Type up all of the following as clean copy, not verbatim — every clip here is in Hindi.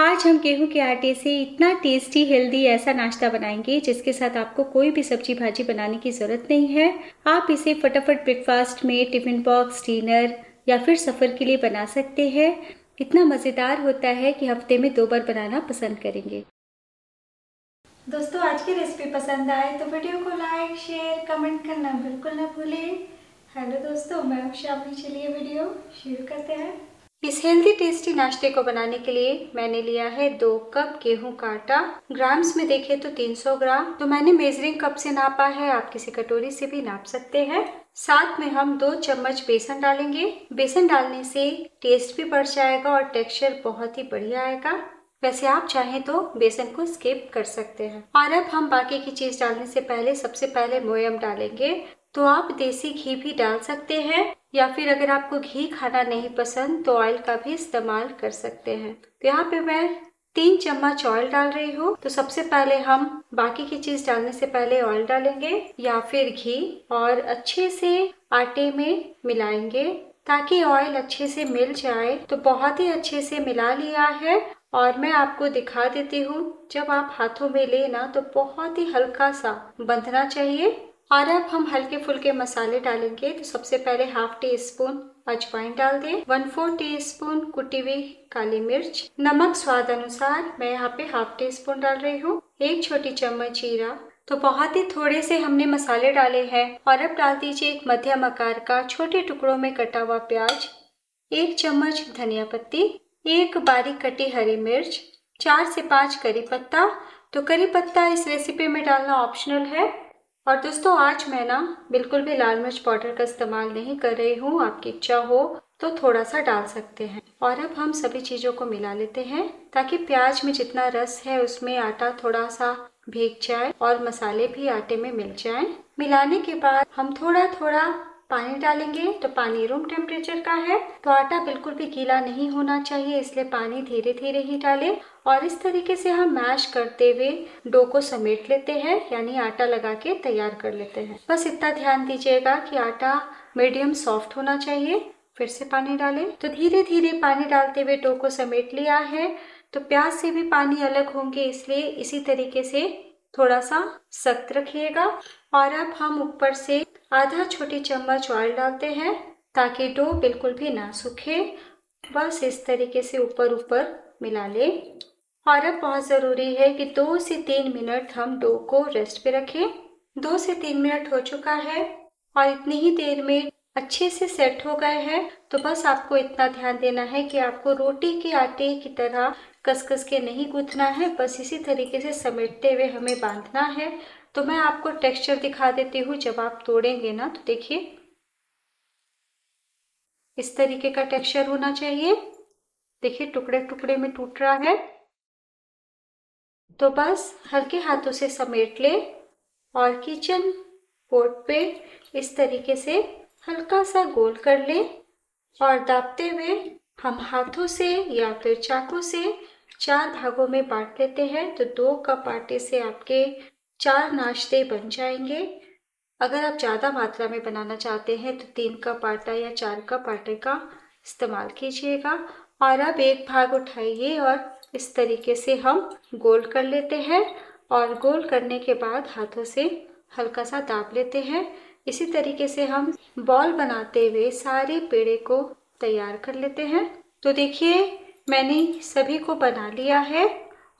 आज हम गेहूं के आटे से इतना टेस्टी हेल्दी ऐसा नाश्ता बनाएंगे जिसके साथ आपको कोई भी सब्जी भाजी बनाने की ज़रूरत नहीं है। आप इसे फटाफट ब्रेकफास्ट में, टिफ़िन बॉक्स, डिनर या फिर सफ़र के लिए बना सकते हैं। इतना मज़ेदार होता है कि हफ्ते में 2 बार बनाना पसंद करेंगे। दोस्तों, आज की रेसिपी पसंद आए तो वीडियो को लाइक, शेयर, कमेंट करना बिल्कुल ना भूलें। हेलो दोस्तों, मैं आपकी, चलिए वीडियो शुरू करते हैं। इस हेल्दी टेस्टी नाश्ते को बनाने के लिए मैंने लिया है 2 कप गेहूं का आटा। ग्राम्स में देखे तो 300 ग्राम, तो मैंने मेजरिंग कप से नापा है, आप किसी कटोरी से भी नाप सकते हैं। साथ में हम 2 चम्मच बेसन डालेंगे। बेसन डालने से टेस्ट भी बढ़ जाएगा और टेक्सचर बहुत ही बढ़िया आएगा। वैसे आप चाहें तो बेसन को स्किप कर सकते हैं। और अब हम बाकी की चीज डालने से पहले सबसे पहले मोयम डालेंगे, तो आप देसी घी भी डाल सकते हैं या फिर अगर आपको घी खाना नहीं पसंद तो ऑयल का भी इस्तेमाल कर सकते हैं। तो यहाँ पे मैं 3 चम्मच ऑयल डाल रही हूँ। तो सबसे पहले हम बाकी की चीज डालने से पहले ऑयल डालेंगे या फिर घी और अच्छे से आटे में मिलाएंगे ताकि ऑयल अच्छे से मिल जाए। तो बहुत ही अच्छे से मिला लिया है और मैं आपको दिखा देती हूँ। जब आप हाथों में लेना तो बहुत ही हल्का सा बंधना चाहिए। और अब हम हल्के फुल्के मसाले डालेंगे। तो सबसे पहले 1/2 टी स्पून अजवाइन डाल दें, 1/4 टी स्पून कुटी हुई काली मिर्च, नमक स्वाद अनुसार, मैं यहाँ पे 1/2 टी स्पून डाल रही हूँ, 1 छोटी चम्मच जीरा। तो बहुत ही थोड़े से हमने मसाले डाले हैं। और अब डाल दीजिए 1 मध्यम आकार का छोटे टुकड़ों में कटा हुआ प्याज, 1 चम्मच धनिया पत्ती, 1 बारीक कटी हरी मिर्च, 4 से 5 करी पत्ता। तो करी पत्ता इस रेसिपी में डालना ऑप्शनल है। और दोस्तों, आज मैं ना बिल्कुल भी लाल मिर्च पाउडर का इस्तेमाल नहीं कर रही हूँ, आपकी इच्छा हो तो थोड़ा सा डाल सकते हैं। और अब हम सभी चीज़ों को मिला लेते हैं ताकि प्याज में जितना रस है उसमें आटा थोड़ा सा भीग जाए और मसाले भी आटे में मिल जाएं। मिलाने के बाद हम थोड़ा थोड़ा पानी डालेंगे। तो पानी रूम टेम्परेचर का है, तो आटा बिल्कुल भी गीला नहीं होना चाहिए, इसलिए पानी धीरे धीरे ही डालें। और इस तरीके से हम मैश करते हुए डो को समेट लेते हैं, यानी आटा लगा के तैयार कर लेते हैं। बस इतना ध्यान दीजिएगा कि आटा मीडियम सॉफ्ट होना चाहिए। फिर से पानी डालें। तो धीरे धीरे पानी डालते हुए डो को समेट लिया है। तो प्याज से भी पानी अलग होंगे, इसलिए इसी तरीके से थोड़ा सा सख्त रखिएगा। और अब हम ऊपर से 1/2 छोटी चम्मच ऑयल डालते हैं ताकि डो बिल्कुल भी ना सूखे। बस इस तरीके से ऊपर ऊपर मिला ले। और अब बहुत ज़रूरी है कि 2 से 3 मिनट हम डो को रेस्ट पे रखें। 2 से 3 मिनट हो चुका है और इतनी ही देर में अच्छे से सेट हो गए हैं। तो बस आपको इतना ध्यान देना है कि आपको रोटी के आटे की तरह कस-कस के नहीं गूंथना है, बस इसी तरीके से समेटते हुए हमें बांधना है। तो मैं आपको टेक्सचर दिखा देती हूँ। जब आप तोड़ेंगे ना तो देखिए इस तरीके का टेक्सचर होना चाहिए। देखिए टुकड़े टुकड़े में टूट रहा है। तो बस हल्के हाथों से समेट ले और किचन बोर्ड पे इस तरीके से हल्का सा गोल कर लें और दाबते हुए हम हाथों से या फिर चाकू से 4 भागों में बांट लेते हैं। तो 2 कप आटे से आपके 4 नाश्ते बन जाएंगे। अगर आप ज़्यादा मात्रा में बनाना चाहते हैं तो 3 कप आटा या 4 कप आटे का इस्तेमाल कीजिएगा। और अब 1 भाग उठाइए और इस तरीके से हम गोल कर लेते हैं। और गोल करने के बाद हाथों से हल्का सा दाब लेते हैं। इसी तरीके से हम बॉल बनाते हुए सारे पेड़े को तैयार कर लेते हैं। तो देखिए मैंने सभी को बना लिया है।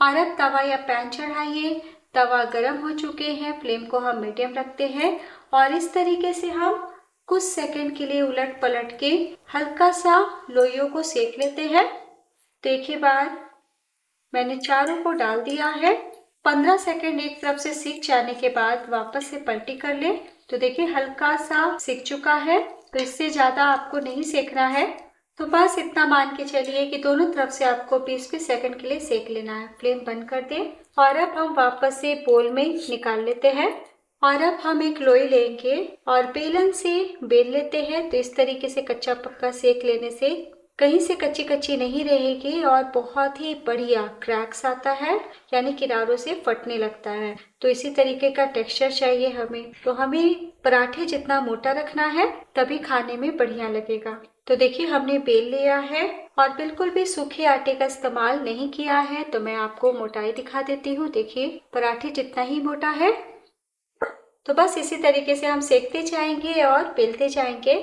और अब तवा या पैन चढ़ाइए। तवा गर्म हो चुके हैं, फ्लेम को हम मीडियम रखते हैं। और इस तरीके से हम कुछ सेकंड के लिए उलट पलट के हल्का सा लोइयों को सेक लेते हैं। देखिए बाद मैंने चारों को डाल दिया है। 15 सेकंड एक तरफ से सीख जाने के बाद वापस से पलटी कर ले। तो देखिए हल्का सा सीख चुका है, तो इससे ज़्यादा आपको नहीं सेकना है। तो बस इतना मान के चलिए कि दोनों तरफ से आपको 20-20 सेकंड के लिए सेक लेना है। फ्लेम बंद कर दें। और अब हम वापस से बोल में निकाल लेते हैं। और अब हम एक लोई लेंगे और बेलन से बेल लेते हैं। तो इस तरीके से कच्चा पक्का सेक लेने से कहीं से कच्ची कच्ची नहीं रहेगी और बहुत ही बढ़िया क्रैक्स आता है, यानी किनारों से फटने लगता है। तो इसी तरीके का टेक्सचर चाहिए हमें, तो हमें पराठे जितना मोटा रखना है तभी खाने में बढ़िया लगेगा। तो देखिए हमने बेल लिया है और बिल्कुल भी सूखे आटे का इस्तेमाल नहीं किया है। तो मैं आपको मोटाई दिखा देती हूँ। देखिए पराठे जितना ही मोटा है। तो बस इसी तरीके से हम सेकते जाएंगे और बेलते जाएंगे।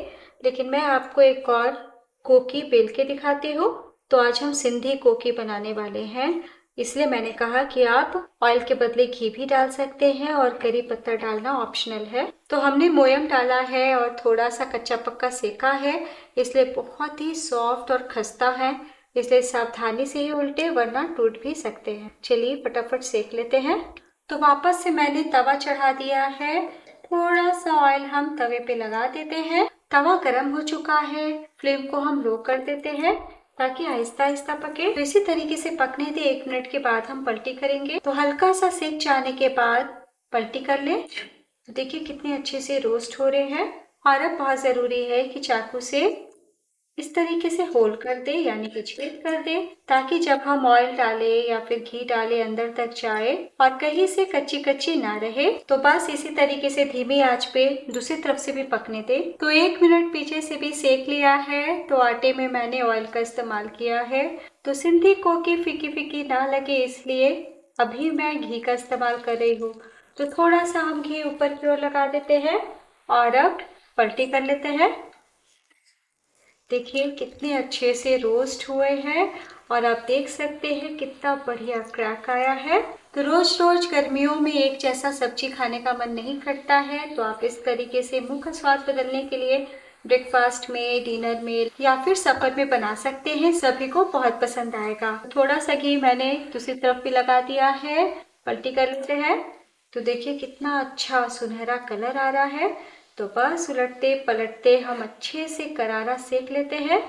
लेकिन मैं आपको एक और कोकी बेल के दिखाती हूँ। तो आज हम सिंधी कोकी बनाने वाले हैं, इसलिए मैंने कहा कि आप ऑयल के बदले घी भी डाल सकते हैं और करी पत्ता डालना ऑप्शनल है। तो हमने मोयम डाला है और थोड़ा सा कच्चा पक्का सेका है, इसलिए बहुत ही सॉफ्ट और खस्ता है, इसलिए सावधानी से ही उल्टे वरना टूट भी सकते हैं। चलिए फटाफट सेक लेते हैं। तो वापस से मैंने तवा चढ़ा दिया है, थोड़ा सा ऑयल हम तवे पे लगा देते हैं। तवा गर्म हो चुका है, फ्लेम को हम लो कर देते हैं ताकि आहिस्ता आहिस्ता पके। तो इसी तरीके से पकने दे। 1 मिनट के बाद हम पलटी करेंगे। तो हल्का सा सेक जाने के बाद पलटी कर ले। तो देखिए कितने अच्छे से रोस्ट हो रहे हैं। और अब बहुत जरूरी है कि चाकू से इस तरीके से होल कर दे, यानी कि छेद कर दे, ताकि जब हम ऑयल डाले या फिर घी डाले अंदर तक जाए और कहीं से कच्ची कच्ची ना रहे। तो बस इसी तरीके से धीमी आंच पे दूसरी तरफ से भी पकने दे। तो 1 मिनट पीछे से भी सेक लिया है। तो आटे में मैंने ऑयल का इस्तेमाल किया है। तो सिंधी कोकी फीकी फीकी ना लगे इसलिए अभी मैं घी का इस्तेमाल कर रही हूँ। तो थोड़ा सा हम घी ऊपर की ओर लगा देते हैं और अब पलटी कर लेते हैं। देखिए कितने अच्छे से रोस्ट हुए हैं और आप देख सकते हैं कितना बढ़िया क्रैक आया है। तो रोज रोज गर्मियों में एक जैसा सब्जी खाने का मन नहीं करता है। तो आप इस तरीके से मुंह का स्वाद बदलने के लिए ब्रेकफास्ट में, डिनर में या फिर सफर में बना सकते हैं। सभी को बहुत पसंद आएगा। थोड़ा सा घी मैंने दूसरी तरफ भी लगा दिया है। पलटी कर लेते हैं। तो देखिए कितना अच्छा सुनहरा कलर आ रहा है। तो बस उलटते पलटते हम अच्छे से करारा सेक लेते हैं।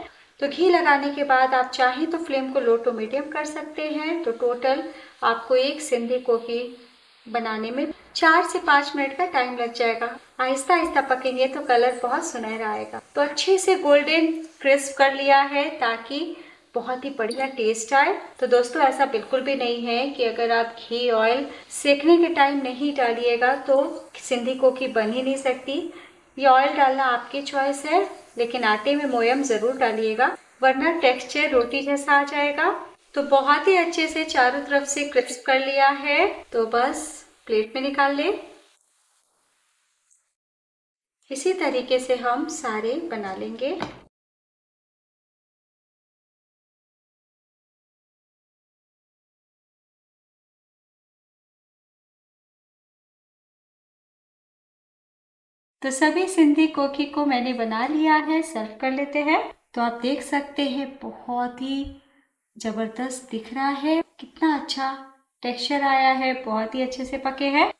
तो घी लगाने के बाद आप चाहें तो फ्लेम को लो टू मीडियम कर सकते हैं। तो टोटल आपको एक सिंधी कोकी बनाने में 4 से 5 मिनट का टाइम लग जाएगा। आहिस्ता आहिस्ता पकेंगे तो कलर बहुत सुनहरा आएगा। तो अच्छे से गोल्डन क्रिस्प कर लिया है ताकि बहुत ही बढ़िया टेस्ट आए। तो दोस्तों ऐसा बिल्कुल भी नहीं है कि अगर आप घी ऑयल सेकने के टाइम नहीं डालिएगा तो सिंधी कोकी बन ही नहीं सकती। ये ऑयल डालना आपकी चॉइस है, लेकिन आटे में मोयम ज़रूर डालिएगा वरना टेक्सचर रोटी जैसा आ जाएगा। तो बहुत ही अच्छे से चारों तरफ से क्रिस्प कर लिया है। तो बस प्लेट में निकाल ले। इसी तरीके से हम सारे बना लेंगे। तो सभी सिंधी कोकी को मैंने बना लिया है, सर्व कर लेते हैं। तो आप देख सकते हैं बहुत ही जबरदस्त दिख रहा है, कितना अच्छा टेक्सचर आया है, बहुत ही अच्छे से पके हैं।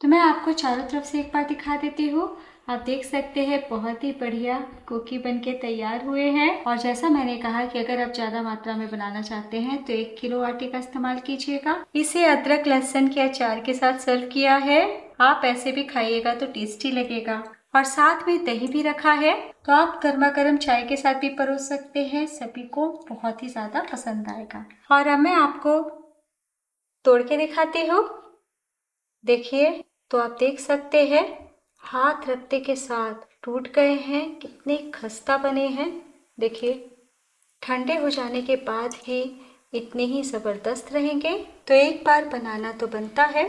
तो मैं आपको चारों तरफ से एक बार दिखा देती हूँ। आप देख सकते हैं बहुत ही बढ़िया कोकी बनके तैयार हुए हैं। और जैसा मैंने कहा कि अगर आप ज़्यादा मात्रा में बनाना चाहते हैं तो 1 किलो आटे का इस्तेमाल कीजिएगा। इसे अदरक लहसुन के अचार के साथ सर्व किया है। आप ऐसे भी खाइएगा तो टेस्टी लगेगा। और साथ में दही भी रखा है, तो आप गर्मा गर्म चाय के साथ भी परोस सकते हैं। सभी को बहुत ही ज़्यादा पसंद आएगा। और अब मैं आपको तोड़ के दिखाती हूँ। देखिए तो आप देख सकते हैं हाथ रखते के साथ टूट गए हैं, कितने खस्ता बने हैं। देखिए ठंडे हो जाने के बाद ही इतने ही ज़बरदस्त रहेंगे। तो एक बार बनाना तो बनता है।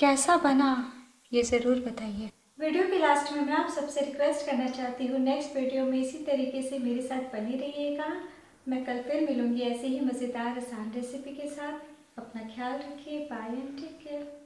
कैसा बना ये ज़रूर बताइए। वीडियो के लास्ट में मैं आप सबसे रिक्वेस्ट करना चाहती हूँ, नेक्स्ट वीडियो में इसी तरीके से मेरे साथ बने रहिएगा। मैं कल फिर मिलूँगी ऐसे ही मज़ेदार आसान रेसिपी के साथ। अपना ख्याल रखिए। Bye and take care.